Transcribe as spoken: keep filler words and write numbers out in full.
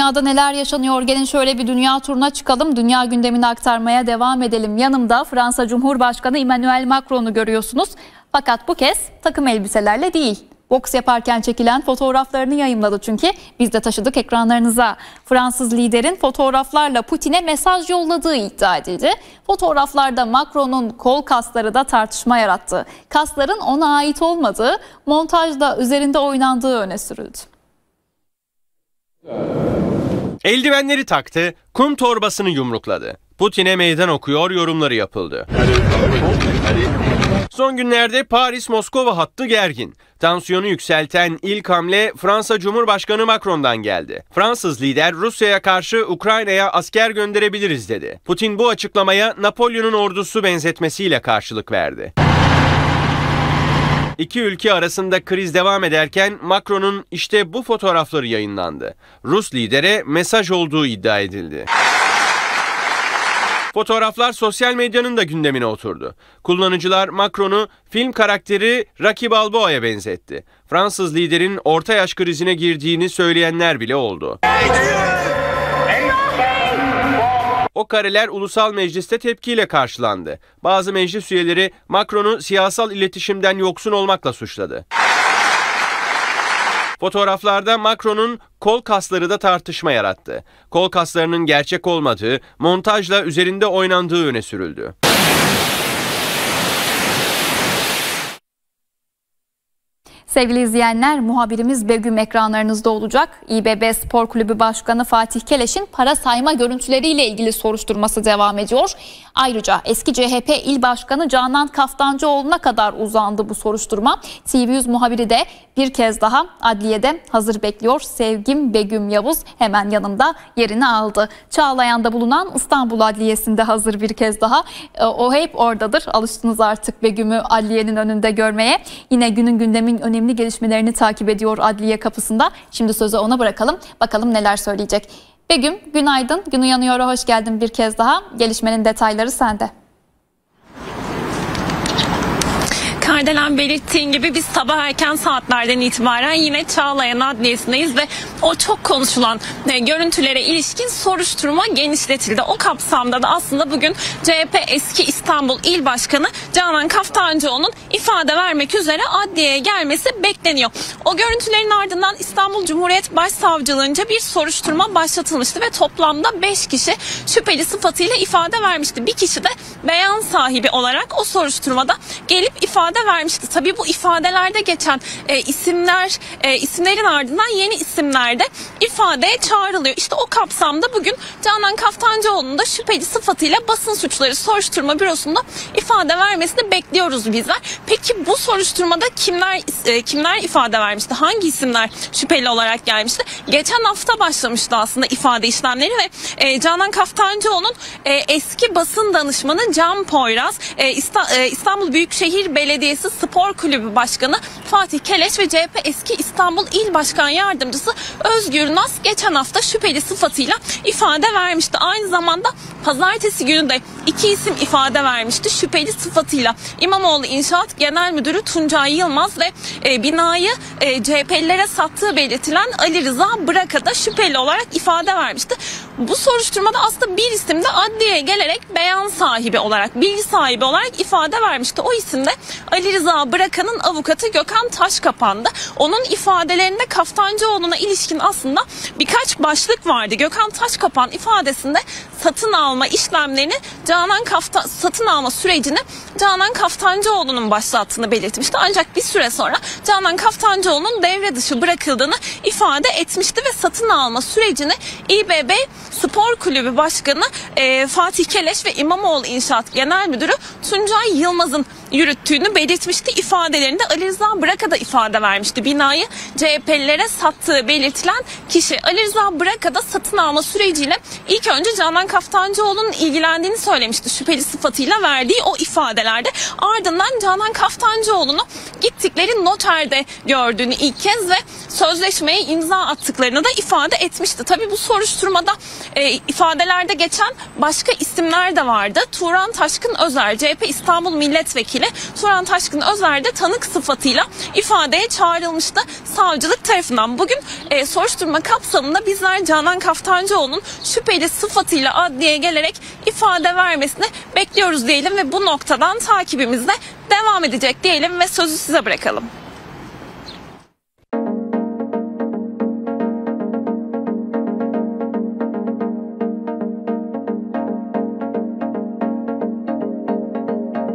Dünyada neler yaşanıyor? Gelin şöyle bir dünya turuna çıkalım. Dünya gündemini aktarmaya devam edelim. Yanımda Fransa Cumhurbaşkanı Emmanuel Macron'u görüyorsunuz. Fakat bu kez takım elbiselerle değil. Boks yaparken çekilen fotoğraflarını yayımladı çünkü. Biz de taşıdık ekranlarınıza. Fransız liderin fotoğraflarla Putin'e mesaj yolladığı iddia edildi. Fotoğraflarda Macron'un kol kasları da tartışma yarattı. Kasların ona ait olmadığı, montajda üzerinde oynandığı öne sürüldü. Eldivenleri taktı, kum torbasını yumrukladı. Putin'e meydan okuyor yorumları yapıldı. Son günlerde Paris-Moskova hattı gergin. Tansiyonu yükselten ilk hamle Fransa Cumhurbaşkanı Macron'dan geldi. Fransız lider Rusya'ya karşı Ukrayna'ya asker gönderebiliriz dedi. Putin bu açıklamaya Napolyon'un ordusu benzetmesiyle karşılık verdi. İki ülke arasında kriz devam ederken Macron'un işte bu fotoğrafları yayınlandı. Rus lidere mesaj olduğu iddia edildi. Fotoğraflar sosyal medyanın da gündemine oturdu. Kullanıcılar Macron'u film karakteri Rocky Balboa'ya benzetti. Fransız liderin orta yaş krizine girdiğini söyleyenler bile oldu. O kareler Ulusal Meclis'te tepkiyle karşılandı. Bazı meclis üyeleri Macron'u siyasal iletişimden yoksun olmakla suçladı. Fotoğraflarda Macron'un kol kasları da tartışma yarattı. Kol kaslarının gerçek olmadığı, montajla üzerinde oynandığı öne sürüldü. Sevgili izleyenler, muhabirimiz Begüm ekranlarınızda olacak. İ B B Spor Kulübü Başkanı Fatih Keleş'in para sayma görüntüleriyle ilgili soruşturması devam ediyor. Ayrıca eski C H P İl Başkanı Canan Kaftancıoğlu'na kadar uzandı bu soruşturma. T V yüz muhabiri de bir kez daha adliyede hazır bekliyor. Sevgim Begüm Yavuz hemen yanımda yerini aldı. Çağlayan'da bulunan İstanbul Adliyesi'nde hazır bir kez daha. O hep oradadır. Alıştınız artık Begüm'ü adliyenin önünde görmeye. Yine günün gündemin önemli önemli gelişmelerini takip ediyor adliye kapısında. Şimdi sözü ona bırakalım. Bakalım neler söyleyecek. Begüm, günaydın. Gün Uyanıyor'a hoş geldin bir kez daha. Gelişmenin detayları sende. Kardelen belirttiğin gibi biz sabah erken saatlerden itibaren yine Çağlayan Adliyesi'ndeyiz ve o çok konuşulan görüntülere ilişkin soruşturma genişletildi. O kapsamda da aslında bugün C H P eski İstanbul İl Başkanı Canan Kaftancıoğlu'nun ifade vermek üzere adliyeye gelmesi bekleniyor. O görüntülerin ardından İstanbul Cumhuriyet Başsavcılığınca bir soruşturma başlatılmıştı ve toplamda beş kişi şüpheli sıfatıyla ifade vermişti. Bir kişi de beyan sahibi olarak o soruşturmada gelip ifade vermişti. Tabii bu ifadelerde geçen e, isimler, e, isimlerin ardından yeni isimlerde ifadeye çağrılıyor. İşte o kapsamda bugün Canan Kaftancıoğlu'nun da şüpheli sıfatıyla basın suçları soruşturma bürosunda ifade vermesini bekliyoruz bizler. Peki bu soruşturmada kimler e, kimler ifade vermişti? Hangi isimler şüpheli olarak gelmişti? Geçen hafta başlamıştı aslında ifade işlemleri ve e, Canan Kaftancıoğlu'nun e, eski basın danışmanı Can Poyraz, e, İstanbul Büyükşehir Belediyesi Spor Kulübü Başkanı Fatih Keleş ve C H P eski İstanbul İl Başkan Yardımcısı Özgür Nas geçen hafta şüpheli sıfatıyla ifade vermişti. Aynı zamanda pazartesi günü de iki isim ifade vermişti şüpheli sıfatıyla. İmamoğlu İnşaat Genel Müdürü Tuncay Yılmaz ve e, binayı e, C H P'lilere sattığı belirtilen Ali Rıza Bıraka da şüpheli olarak ifade vermişti. Bu soruşturmada aslında bir isim de adliyeye gelerek beyan sahibi olarak, bilgi sahibi olarak ifade vermişti. O isim de Ali Rıza Bıraka'nın avukatı Gökhan Taşkapan'dı. Onun ifadelerinde Kaftancıoğlu'na ilişkin aslında birkaç başlık vardı. Gökhan Taşkapan ifadesinde satın alma işlemlerini Canan Kaftan satın alma sürecini Canan Kaftancıoğlu'nun başlattığını belirtmişti. Ancak bir süre sonra Canan Kaftancıoğlu'nun devre dışı bırakıldığını ifade etmişti ve satın alma sürecini İ B B Spor Kulübü Başkanı e, Fatih Keleş ve İmamoğlu İnşaat Genel Müdürü Tuncay Yılmaz'ın yürüttüğünü belirtmişti. İfadelerinde Ali Rıza Bıraka da ifade vermişti. Binayı C H P'lilere sattığı belirtilen kişi Ali Rıza Bıraka da satın alma süreciyle ilk önce Canan Kaftancıoğlu'nun ilgilendiğini söylemişti. Şüpheli sıfatıyla verdiği o ifadelerde ardından Canan Kaftancıoğlu'nu gittikleri noterde gördüğünü ilk kez ve sözleşmeye imza attıklarını da ifade etmişti. Tabii bu soruşturmada e, ifadelerde geçen başka isimler de vardı. Turan Taşkın Özer, C H P İstanbul Milletvekili Turan Taşkın Özer de tanık sıfatıyla ifadeye çağrılmıştı savcılık tarafından. Bugün e, soruşturma kapsamında bizler Canan Kaftancıoğlu'nun şüpheli sıfatıyla adliyeye gelerek ifade vermesini bekliyoruz diyelim ve bu noktadan takibimizde devam edecek diyelim ve sözü size bırakalım.